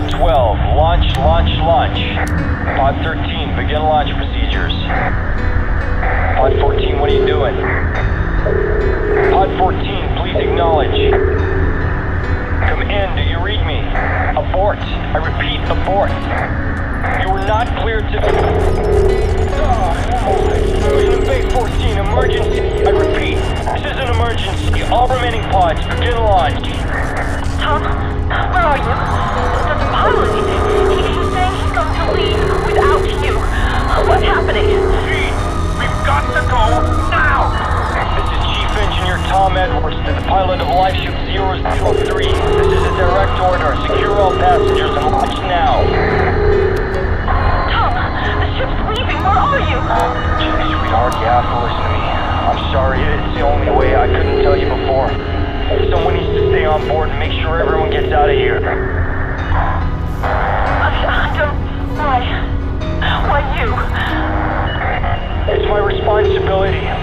Pod 12, launch. Pod 13, begin launch procedures. Pod 14, what are you doing? Pod 14, please acknowledge. Come in, do you read me? Abort. I repeat, abort. You were not cleared to... Mission Bay 14, emergency. I repeat, this is an emergency. All remaining pods, begin launch. Tom, where are you? The pilot, he's saying he's going to leave without you. What's happening? Chief, we've got to go now! This is Chief Engineer Tom Edwards to the pilot of Life Ship 003. This is a direct order. Secure all passengers and launch now. Tom, the ship's leaving. Where are you? Sweetheart, you have to listen to me. I'm sorry, it's the only way. I couldn't tell you before. Someone needs to stay on board and make sure everyone gets out of here. I don't... Why? Why you? It's my responsibility.